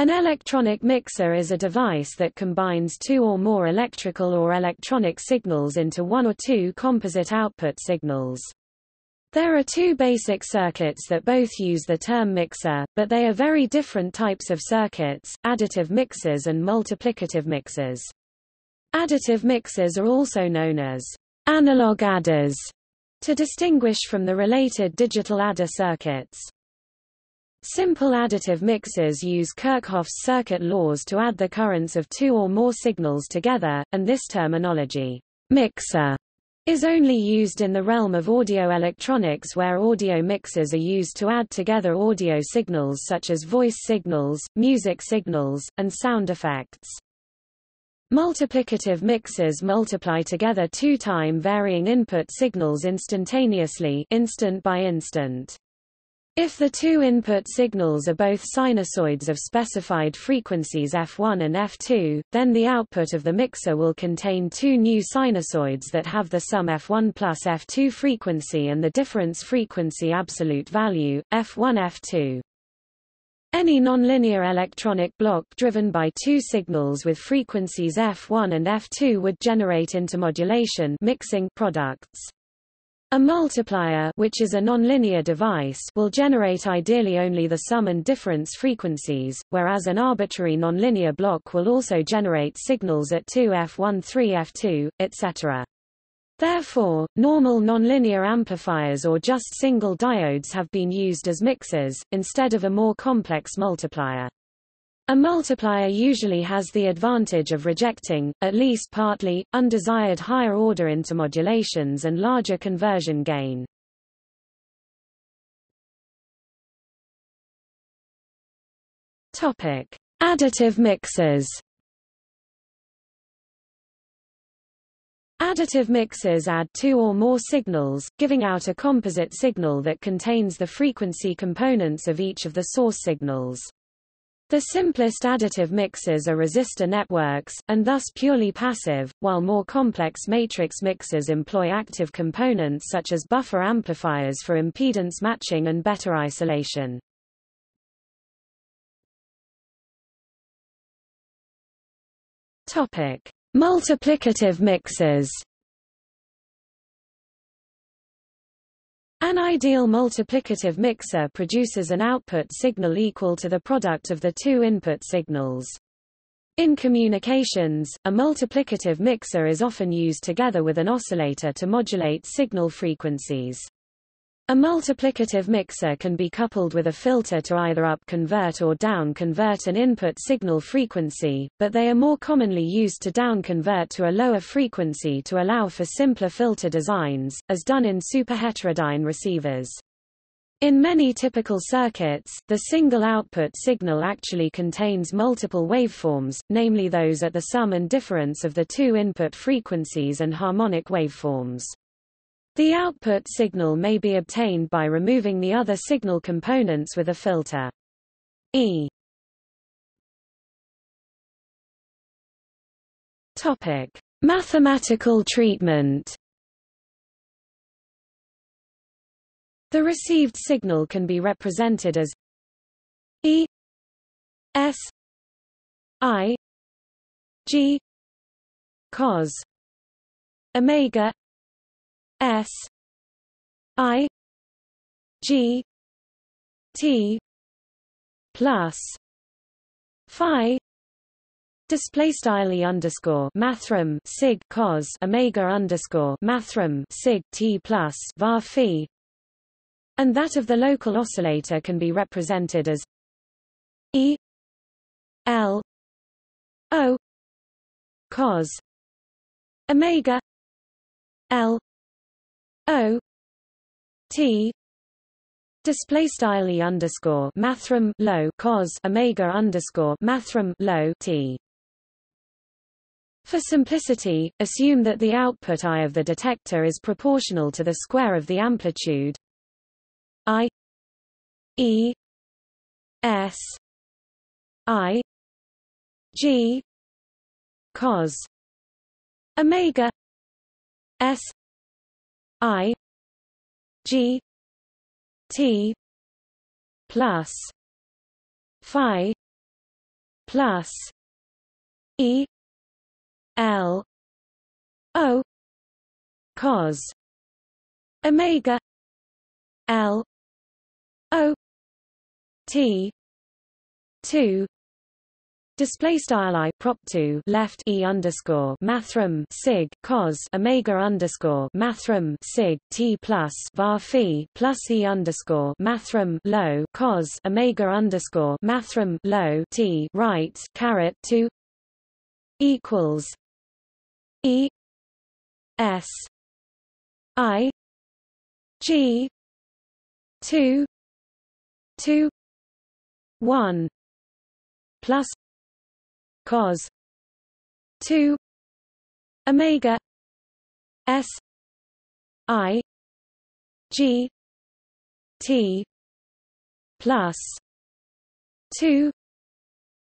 An electronic mixer is a device that combines two or more electrical or electronic signals into one or two composite output signals. There are two basic circuits that both use the term mixer, but they are very different types of circuits: additive mixers and multiplicative mixers. Additive mixers are also known as analog adders, to distinguish from the related digital adder circuits. Simple additive mixers use Kirchhoff's circuit laws to add the currents of two or more signals together, and this terminology, mixer, is only used in the realm of audio electronics, where audio mixers are used to add together audio signals such as voice signals, music signals, and sound effects. Multiplicative mixers multiply together two time-varying input signals instantaneously, instant by instant. If the two input signals are both sinusoids of specified frequencies f1 and f2, then the output of the mixer will contain two new sinusoids that have the sum f1 plus f2 frequency and the difference frequency absolute value, f1 f2. Any nonlinear electronic block driven by two signals with frequencies f1 and f2 would generate intermodulation mixing products. A multiplier, which is a nonlinear device, will generate ideally only the sum and difference frequencies, whereas an arbitrary nonlinear block will also generate signals at 2f1, 3f2, etc. Therefore, normal nonlinear amplifiers or just single diodes have been used as mixers, instead of a more complex multiplier. A multiplier usually has the advantage of rejecting, at least partly, undesired higher-order intermodulations and larger conversion gain. Additive mixers. Additive mixers add two or more signals, giving out a composite signal that contains the frequency components of each of the source signals. The simplest additive mixers are resistor networks, and thus purely passive, while more complex matrix mixers employ active components such as buffer amplifiers for impedance matching and better isolation. Multiplicative mixers. An ideal multiplicative mixer produces an output signal equal to the product of the two input signals. In communications, a multiplicative mixer is often used together with an oscillator to modulate signal frequencies. A multiplicative mixer can be coupled with a filter to either up-convert or down-convert an input signal frequency, but they are more commonly used to down-convert to a lower frequency to allow for simpler filter designs, as done in superheterodyne receivers. In many typical circuits, the single output signal actually contains multiple waveforms, namely those at the sum and difference of the two input frequencies and harmonic waveforms. The output signal may be obtained by removing the other signal components with a filter. Topic: Mathematical treatment. The received signal can be represented as E(S)I(G) cos omega S(I) G T plus phi display style E_mathrm sig cos omega _mathrm sig T plus var phi, and that of the local oscillator can be represented as E L O cos omega L O T display style E_mathrm low cos omega _mathrm low T. For simplicity, assume that the output I of the detector is proportional to the square of the amplitude I E S I G cos omega S I G T plus phi plus E L O cos omega L O T 2 display style I prop 2 left E underscore mathrm sig cos omega underscore mathrm sig T plus var phi plus E underscore mathrm low cos omega underscore mathrm low T right caret 2 equals E S I G 2 2 1 plus cos 2 omega S I G T plus 2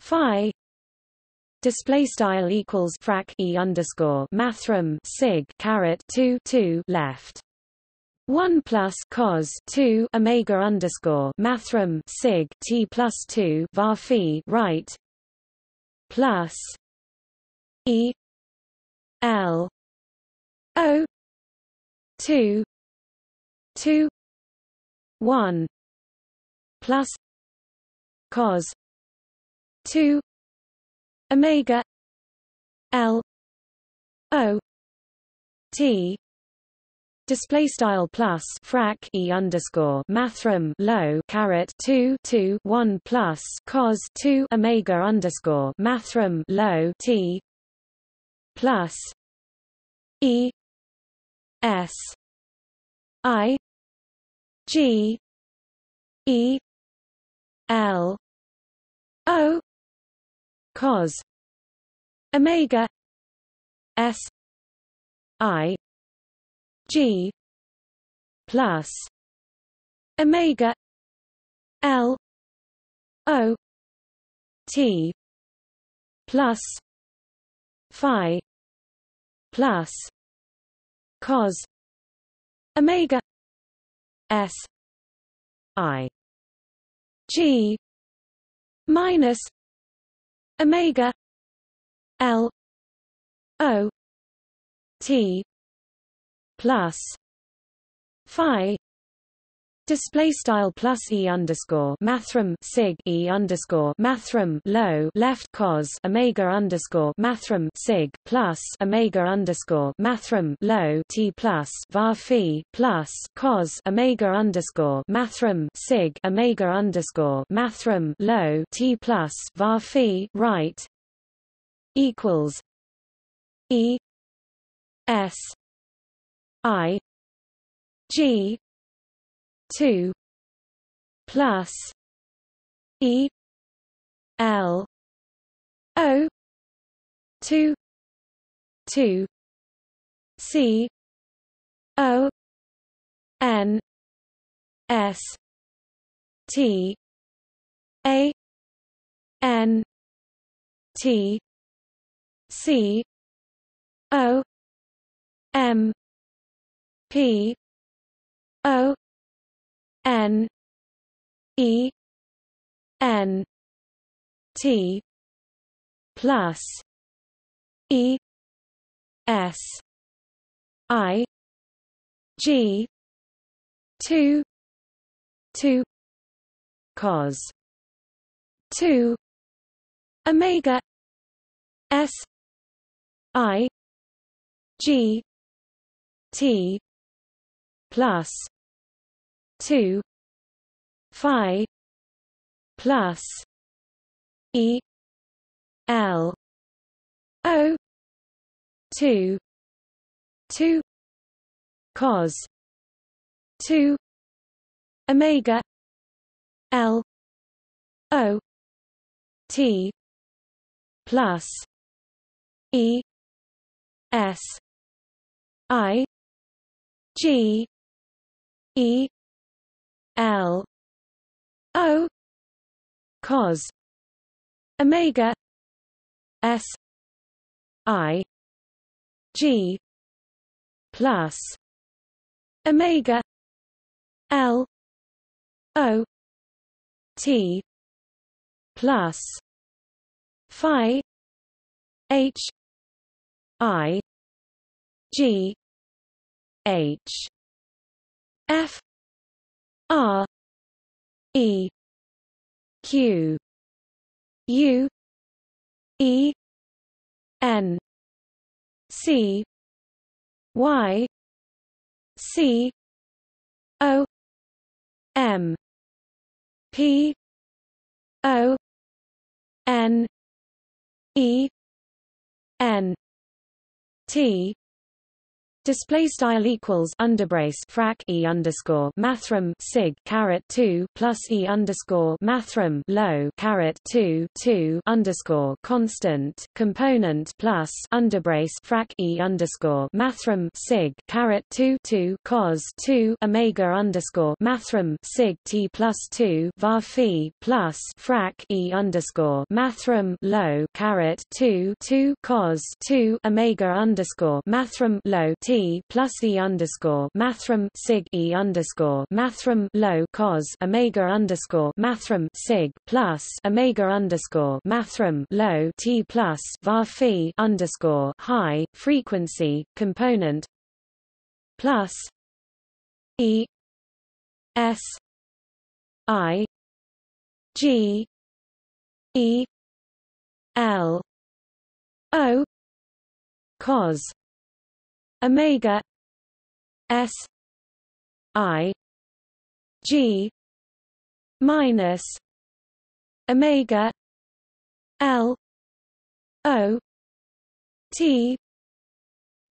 phi display style equals frac E underscore mathrm sig caret 2 2 left 1 plus cos 2 omega underscore mathrm sig T plus 2 var phi right plus E L O 2 2 1 plus cos 2 omega L O T display style plus frac E underscore mathrm low caret 2 2 1 plus cos 2 omega underscore mathrm low T plus E S I G E L O cos omega S I G plus omega L O T plus phi plus cos omega S I G minus omega L O T plus phi display style plus E underscore mathrm sig E underscore mathrm low left cos omega underscore mathrm sig plus omega underscore mathrm low T plus var phi plus cos omega underscore mathrm sig omega underscore mathrm low T plus var phi right equals E S I G 2 plus E L O 2 2 C O N S T A N T C O M P O N E N T plus E S I G 2 2 cos 2 omega S I G T plus 2 phi plus E L O 2 2 cos 2 omega L O T plus E S I G E L O cos omega S I G plus omega L O T plus phi h I g h f r e q u e n c y c o m p o n e n t display style equals underbrace frac e underscore mathrm sig caret 2 plus e underscore mathrm low caret 2 underscore constant component plus underbrace frac e underscore mathrm sig caret 2 cos 2 omega underscore mathrm sig t plus 2 var phi plus frac e underscore mathrm low caret 2 cos 2 omega underscore mathrm low t plus e underscore mathrm sig e underscore mathrm low cos omega underscore mathrm sig plus omega underscore mathrm low t plus var phi underscore high frequency component plus e s I g e l o cos omega s I g minus omega l o t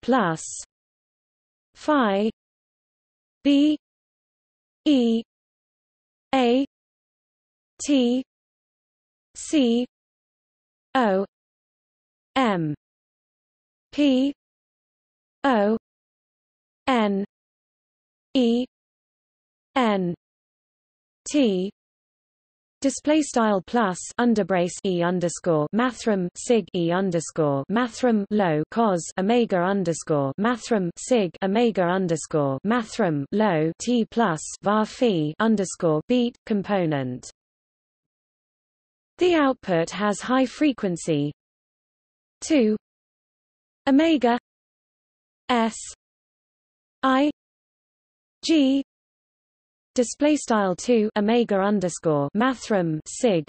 plus phi b e a t c o m p O N E N T display style plus underbrace e underscore mathrm sig e underscore mathrm low cos omega underscore mathrm sig omega underscore mathrm low t plus var phi underscore beat component. The output has high frequency 2 omega S I G display style 2 omega underscore mathrm sig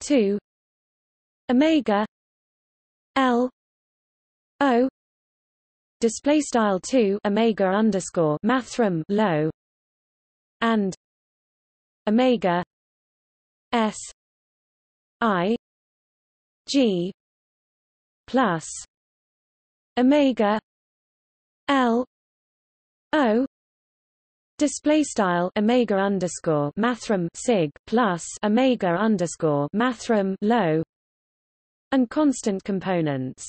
2 omega L O display style 2 omega underscore mathrm low and omega S I G plus omega L O display style omega underscore mathrm sig plus omega underscore mathrm low and constant components.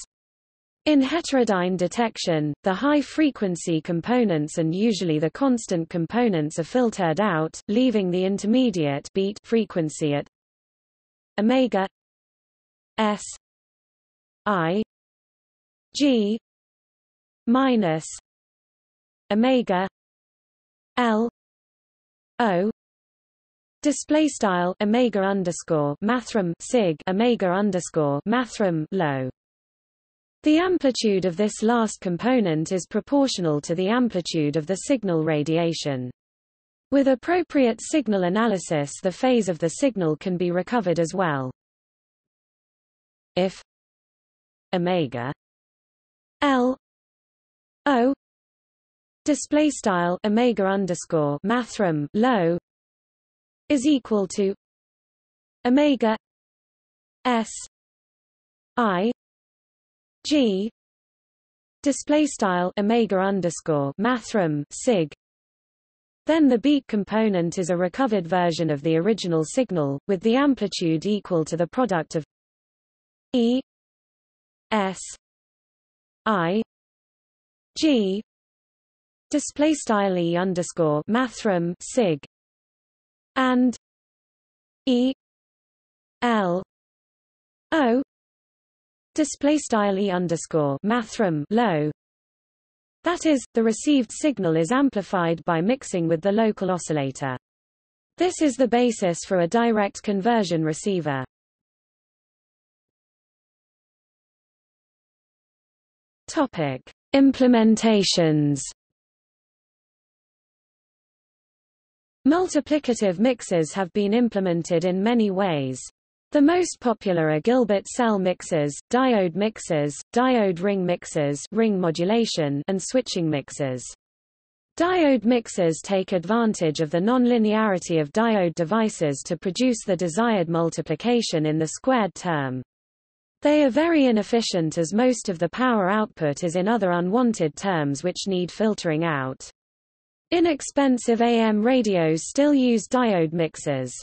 In heterodyne detection, the high-frequency components and usually the constant components are filtered out, leaving the intermediate beat frequency at omega s I g minus omega L O display style omega underscore mathrm sig omega underscore mathrm low. The amplitude of this last component is proportional to the amplitude of the signal radiation. With appropriate signal analysis, the phase of the signal can be recovered as well. If omega L O display style omega underscore mathrm low is equal to omega s I g display style omega underscore mathrm sig, then the beat component is a recovered version of the original signal with the amplitude equal to the product of e s I G display style e underscore mathrm sig and e L O display style e underscore mathrm low. That is, the received signal is amplified by mixing with the local oscillator. This is the basis for a direct conversion receiver. Topic: Implementations. Multiplicative mixers have been implemented in many ways. The most popular are Gilbert cell mixers, diode ring mixers, ring modulation, and switching mixers. Diode mixers take advantage of the nonlinearity of diode devices to produce the desired multiplication in the squared term. They are very inefficient as most of the power output is in other unwanted terms which need filtering out. Inexpensive AM radios still use diode mixers.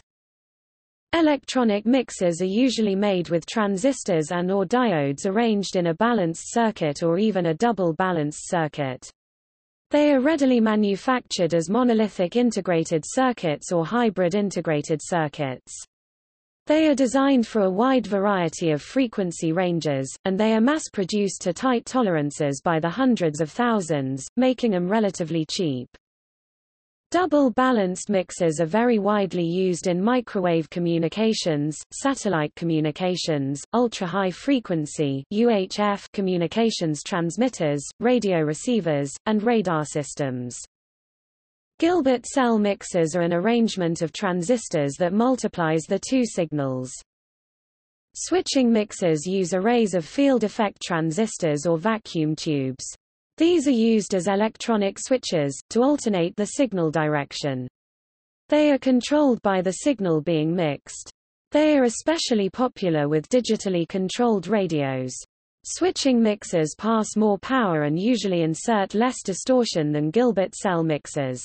Electronic mixers are usually made with transistors and/or diodes arranged in a balanced circuit or even a double balanced circuit. They are readily manufactured as monolithic integrated circuits or hybrid integrated circuits. They are designed for a wide variety of frequency ranges, and they are mass-produced to tight tolerances by the hundreds of thousands, making them relatively cheap. Double-balanced mixers are very widely used in microwave communications, satellite communications, ultra-high-frequency (UHF) communications transmitters, radio receivers, and radar systems. Gilbert cell mixers are an arrangement of transistors that multiplies the two signals. Switching mixers use arrays of field-effect transistors or vacuum tubes. These are used as electronic switches, to alternate the signal direction. They are controlled by the signal being mixed. They are especially popular with digitally controlled radios. Switching mixers pass more power and usually insert less distortion than Gilbert cell mixers.